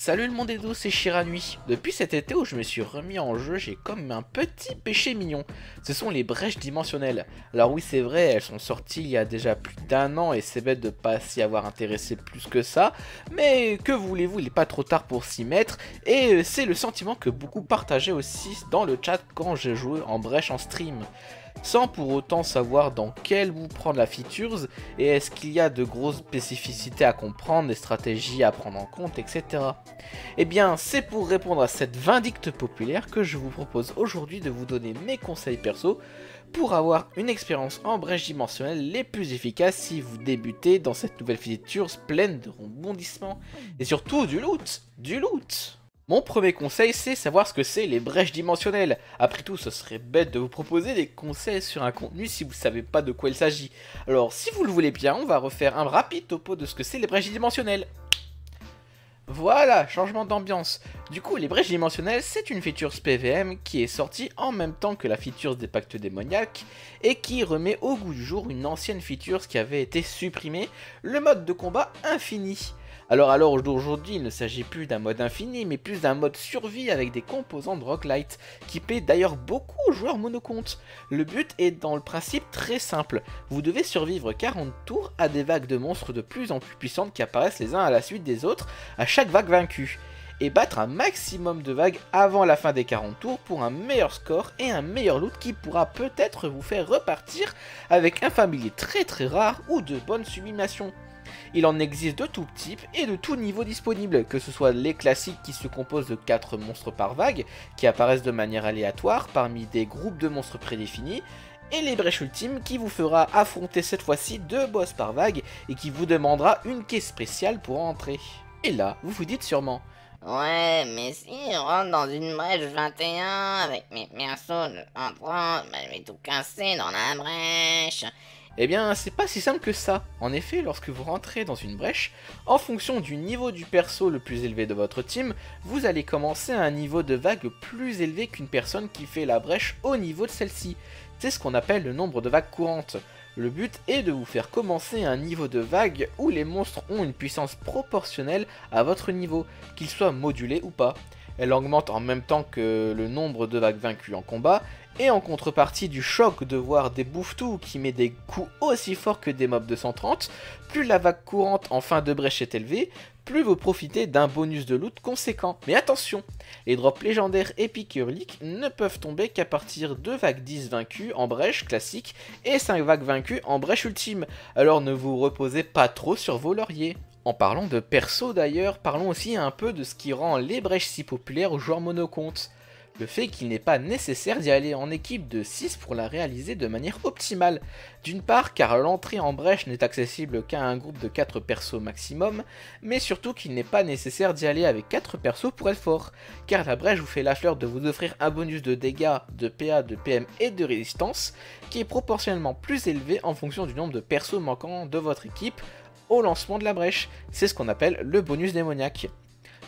Salut le monde et doux, c'est Shira Nuit. Depuis cet été où je me suis remis en jeu, j'ai comme un petit péché mignon. Ce sont les brèches dimensionnelles. Alors oui, c'est vrai, elles sont sorties il y a déjà plus d'1 an et c'est bête de pas s'y avoir intéressé plus que ça. Mais que voulez-vous, il n'est pas trop tard pour s'y mettre. Et c'est le sentiment que beaucoup partageaient aussi dans le chat quand j'ai joué en brèche en stream. Sans pour autant savoir dans quel bout prendre la features et est-ce qu'il y a de grosses spécificités à comprendre, des stratégies à prendre en compte, etc. Eh bien, c'est pour répondre à cette vindicte populaire que je vous propose aujourd'hui de vous donner mes conseils perso pour avoir une expérience en brèche dimensionnelle les plus efficaces si vous débutez dans cette nouvelle feature pleine de rebondissements et surtout du loot, Mon premier conseil, c'est savoir ce que c'est les brèches dimensionnelles. Après tout, ce serait bête de vous proposer des conseils sur un contenu si vous ne savez pas de quoi il s'agit. Alors, si vous le voulez bien, on va refaire un rapide topo de ce que c'est les brèches dimensionnelles. Voilà, changement d'ambiance. Du coup, les brèches dimensionnelles, c'est une feature PVM qui est sortie en même temps que la feature des pactes démoniaques et qui remet au goût du jour une ancienne feature qui avait été supprimée, le mode de combat infini. Alors à l'heure d'aujourd'hui, il ne s'agit plus d'un mode infini, mais plus d'un mode survie avec des composants de Roguelite, qui plaît d'ailleurs beaucoup aux joueurs monocompte. Le but est dans le principe très simple, vous devez survivre 40 tours à des vagues de monstres de plus en plus puissantes qui apparaissent les uns à la suite des autres à chaque vague vaincue, et battre un maximum de vagues avant la fin des 40 tours pour un meilleur score et un meilleur loot qui pourra peut-être vous faire repartir avec un familier très rare ou de bonnes sublimations. Il en existe de tout type et de tout niveau disponible, que ce soit les classiques qui se composent de 4 monstres par vague, qui apparaissent de manière aléatoire parmi des groupes de monstres prédéfinis, et les brèches ultimes qui vous fera affronter cette fois-ci 2 boss par vague et qui vous demandera une caisse spéciale pour entrer. Et là, vous vous dites sûrement: ouais, mais si on rentre dans une brèche 21 avec mes persos de 30, ben je vais tout casser dans la brèche. Eh bien, c'est pas si simple que ça. En effet, lorsque vous rentrez dans une brèche, en fonction du niveau du perso le plus élevé de votre team, vous allez commencer à un niveau de vague plus élevé qu'une personne qui fait la brèche au niveau de celle-ci. C'est ce qu'on appelle le nombre de vagues courantes. Le but est de vous faire commencer à un niveau de vague où les monstres ont une puissance proportionnelle à votre niveau, qu'ils soient modulés ou pas. Elle augmente en même temps que le nombre de vagues vaincues en combat, et en contrepartie du choc de voir des bouffetous qui met des coups aussi forts que des mobs 230, plus la vague courante en fin de brèche est élevée, plus vous profitez d'un bonus de loot conséquent. Mais attention, les drops légendaires épiques et hurliques ne peuvent tomber qu'à partir de vagues 10 vaincues en brèche classique et 5 vagues vaincues en brèche ultime, alors ne vous reposez pas trop sur vos lauriers. En parlant de perso d'ailleurs, parlons aussi un peu de ce qui rend les brèches si populaires aux joueurs monocompte. Le fait qu'il n'est pas nécessaire d'y aller en équipe de 6 pour la réaliser de manière optimale. D'une part car l'entrée en brèche n'est accessible qu'à un groupe de 4 persos maximum, mais surtout qu'il n'est pas nécessaire d'y aller avec 4 persos pour être fort, car la brèche vous fait la fleur de vous offrir un bonus de dégâts, de PA, de PM et de résistance, qui est proportionnellement plus élevé en fonction du nombre de persos manquants de votre équipe au lancement de la brèche. C'est ce qu'on appelle le bonus démoniaque.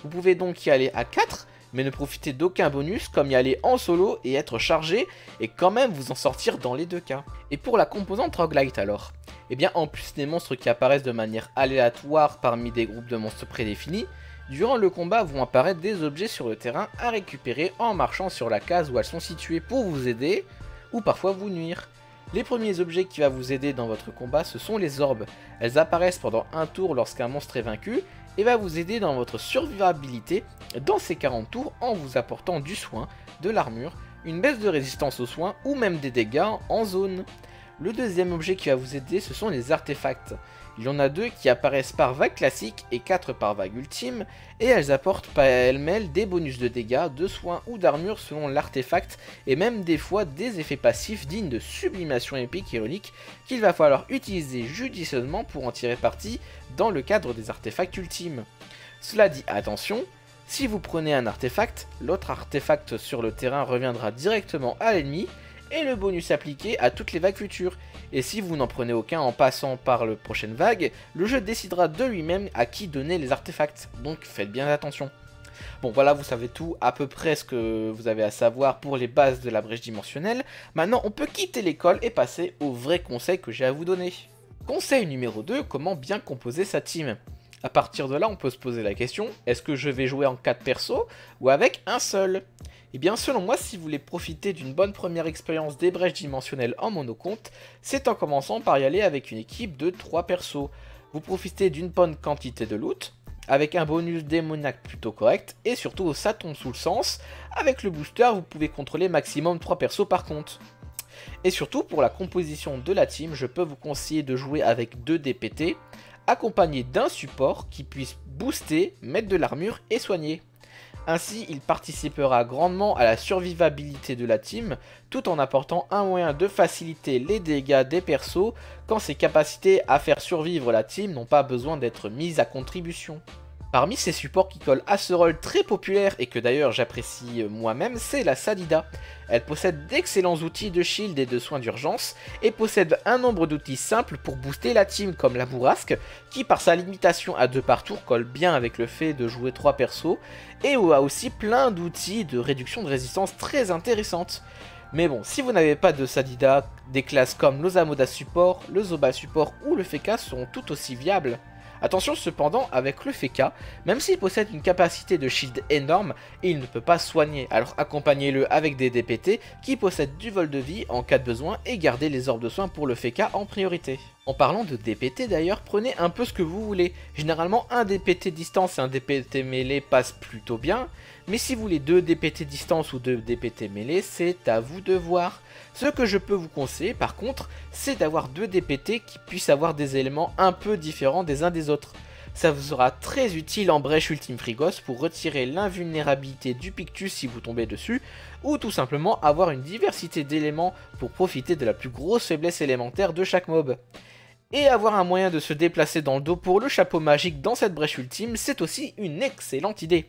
Vous pouvez donc y aller à 4, mais ne profitez d'aucun bonus, comme y aller en solo et être chargé, et quand même vous en sortir dans les deux cas. Et pour la composante Roguelite alors, eh bien en plus des monstres qui apparaissent de manière aléatoire parmi des groupes de monstres prédéfinis, durant le combat vont apparaître des objets sur le terrain à récupérer en marchant sur la case où elles sont situées pour vous aider, ou parfois vous nuire. Les premiers objets qui vont vous aider dans votre combat, ce sont les orbes. Elles apparaissent pendant un tour lorsqu'un monstre est vaincu, et va vous aider dans votre survivabilité dans ces 40 tours en vous apportant du soin, de l'armure, une baisse de résistance aux soins ou même des dégâts en zone. Le deuxième objet qui va vous aider, ce sont les artefacts. Il y en a 2 qui apparaissent par vague classique et 4 par vague ultime, et elles apportent pêle-mêle des bonus de dégâts, de soins ou d'armure selon l'artefact, et même des fois des effets passifs dignes de sublimation épique et relique qu'il va falloir utiliser judicieusement pour en tirer parti dans le cadre des artefacts ultimes. Cela dit, attention, si vous prenez un artefact, l'autre artefact sur le terrain reviendra directement à l'ennemi, et le bonus appliqué à toutes les vagues futures. Et si vous n'en prenez aucun en passant par la prochaine vague, le jeu décidera de lui-même à qui donner les artefacts, donc faites bien attention. Bon voilà, vous savez tout, à peu près ce que vous avez à savoir pour les bases de la brèche dimensionnelle. Maintenant on peut quitter l'école et passer aux vrais conseils que j'ai à vous donner. Conseil numéro 2, comment bien composer sa team. À partir de là, on peut se poser la question, est-ce que je vais jouer en 4 persos ou avec un seul? Eh bien, selon moi, si vous voulez profiter d'une bonne première expérience des brèches dimensionnelles en monocompte, c'est en commençant par y aller avec une équipe de 3 persos. Vous profitez d'une bonne quantité de loot, avec un bonus démoniaque plutôt correct, et surtout ça tombe sous le sens, avec le booster vous pouvez contrôler maximum 3 persos par compte. Et surtout pour la composition de la team, je peux vous conseiller de jouer avec 2 DPT, accompagnés d'un support qui puisse booster, mettre de l'armure et soigner. Ainsi, il participera grandement à la survivabilité de la team, tout en apportant un moyen de faciliter les dégâts des persos quand ses capacités à faire survivre la team n'ont pas besoin d'être mises à contribution. Parmi ces supports qui collent à ce rôle très populaire et que d'ailleurs j'apprécie moi-même, c'est la Sadida. Elle possède d'excellents outils de shield et de soins d'urgence, et possède un nombre d'outils simples pour booster la team comme la Bourrasque, qui par sa limitation à 2 par tour colle bien avec le fait de jouer 3 persos, et a aussi plein d'outils de réduction de résistance très intéressantes. Mais bon, si vous n'avez pas de Sadida, des classes comme l'Osamoda support, le Zoba support ou le Feka sont tout aussi viables. Attention cependant avec le Feca, même s'il possède une capacité de shield énorme, il ne peut pas soigner, alors accompagnez-le avec des DPT qui possèdent du vol de vie en cas de besoin et gardez les orbes de soins pour le Feca en priorité. En parlant de DPT d'ailleurs, prenez un peu ce que vous voulez, généralement un DPT distance et un DPT mêlée passent plutôt bien, mais si vous voulez 2 DPT distance ou 2 DPT mêlée, c'est à vous de voir. Ce que je peux vous conseiller par contre, c'est d'avoir 2 DPT qui puissent avoir des éléments un peu différents des uns des autres. Ça vous sera très utile en brèche ultime frigos pour retirer l'invulnérabilité du Pictus si vous tombez dessus, ou tout simplement avoir une diversité d'éléments pour profiter de la plus grosse faiblesse élémentaire de chaque mob. Et avoir un moyen de se déplacer dans le dos pour le chapeau magique dans cette brèche ultime, c'est aussi une excellente idée.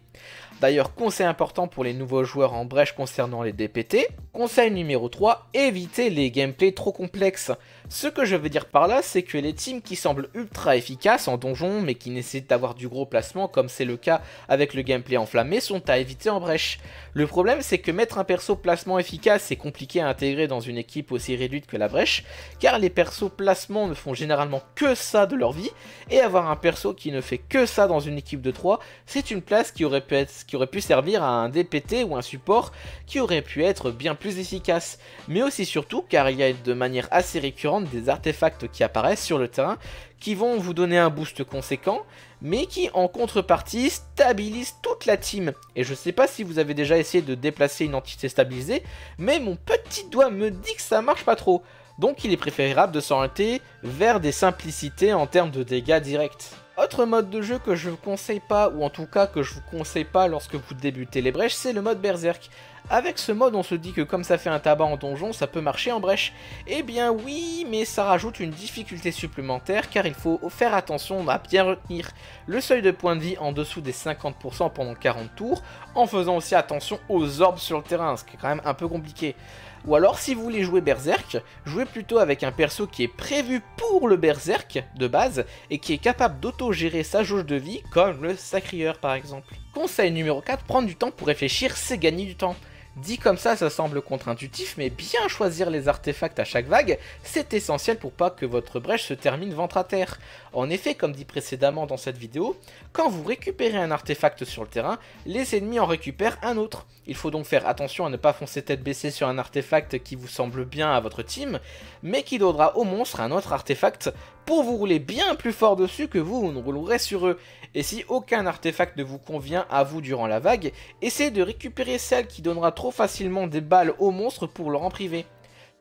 D'ailleurs, conseil important pour les nouveaux joueurs en brèche concernant les DPT, conseil numéro 3, évitez les gameplays trop complexes. Ce que je veux dire par là, c'est que les teams qui semblent ultra efficaces en donjon, mais qui nécessitent d'avoir du gros placement, comme c'est le cas avec le gameplay enflammé, sont à éviter en brèche. Le problème, c'est que mettre un perso placement efficace, c'est compliqué à intégrer dans une équipe aussi réduite que la brèche, car les persos placement ne font généralement que ça de leur vie, et avoir un perso qui ne fait que ça dans une équipe de 3, c'est une place qui aurait pu servir à un DPT ou un support qui aurait pu être bien plus efficace, mais aussi surtout car il y a de manière assez récurrente des artefacts qui apparaissent sur le terrain qui vont vous donner un boost conséquent, mais qui en contrepartie stabilisent toute la team. Et je sais pas si vous avez déjà essayé de déplacer une entité stabilisée, mais mon petit doigt me dit que ça marche pas trop. Donc il est préférable de s'orienter vers des simplicités en termes de dégâts directs. Autre mode de jeu que je ne vous conseille pas, ou en tout cas que je vous conseille pas lorsque vous débutez les brèches, c'est le mode Berserk. Avec ce mode, on se dit que comme ça fait un tabac en donjon, ça peut marcher en brèche. Eh bien oui, mais ça rajoute une difficulté supplémentaire car il faut faire attention à bien retenir le seuil de points de vie en dessous des 50% pendant 40 tours, en faisant aussi attention aux orbes sur le terrain, ce qui est quand même un peu compliqué. Ou alors si vous voulez jouer Berserk, jouez plutôt avec un perso qui est prévu pour le Berserk de base et qui est capable d'auto-gérer sa jauge de vie comme le Sacrieur par exemple. Conseil numéro 4, prendre du temps pour réfléchir, c'est gagner du temps. Dit comme ça, ça semble contre-intuitif, mais bien choisir les artefacts à chaque vague, c'est essentiel pour pas que votre brèche se termine ventre à terre. En effet, comme dit précédemment dans cette vidéo, quand vous récupérez un artefact sur le terrain, les ennemis en récupèrent un autre. Il faut donc faire attention à ne pas foncer tête baissée sur un artefact qui vous semble bien à votre team, mais qui donnera au monstre un autre artefact pour vous rouler bien plus fort dessus que vous ne roulerez sur eux. Et si aucun artefact ne vous convient à vous durant la vague, essayez de récupérer celle qui donnera trop facilement des balles aux monstres pour leur en priver,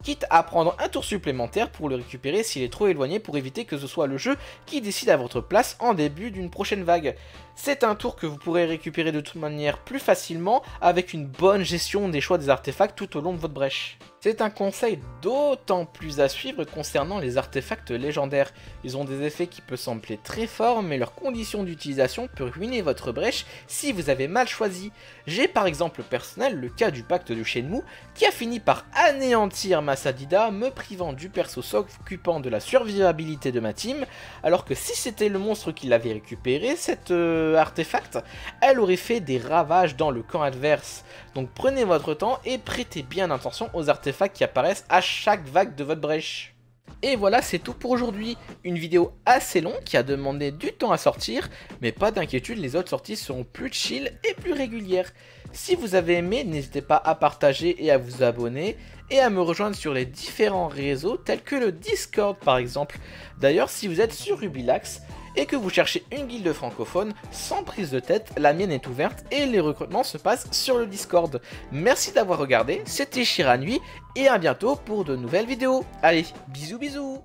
quitte à prendre un tour supplémentaire pour le récupérer s'il est trop éloigné pour éviter que ce soit le jeu qui décide à votre place en début d'une prochaine vague. C'est un tour que vous pourrez récupérer de toute manière plus facilement avec une bonne gestion des choix des artefacts tout au long de votre brèche. C'est un conseil d'autant plus à suivre concernant les artefacts légendaires. Ils ont des effets qui peuvent sembler très forts, mais leurs conditions d'utilisation peuvent ruiner votre brèche si vous avez mal choisi. J'ai par exemple personnel le cas du pacte de Shenmu qui a fini par anéantir ma Sadida, me privant du perso s'occupant de la survivabilité de ma team, alors que si c'était le monstre qui l'avait récupéré, cette artefact, elle aurait fait des ravages dans le camp adverse. Donc prenez votre temps et prêtez bien attention aux artefacts qui apparaissent à chaque vague de votre brèche. Et voilà, c'est tout pour aujourd'hui. Une vidéo assez longue qui a demandé du temps à sortir, mais pas d'inquiétude, les autres sorties seront plus chill et plus régulières. Si vous avez aimé, n'hésitez pas à partager et à vous abonner, et à me rejoindre sur les différents réseaux tels que le Discord par exemple. D'ailleurs, si vous êtes sur Ubilax et que vous cherchez une guilde francophone sans prise de tête, la mienne est ouverte et les recrutements se passent sur le Discord. Merci d'avoir regardé, c'était Shira Nuit et à bientôt pour de nouvelles vidéos. Allez, bisous bisous.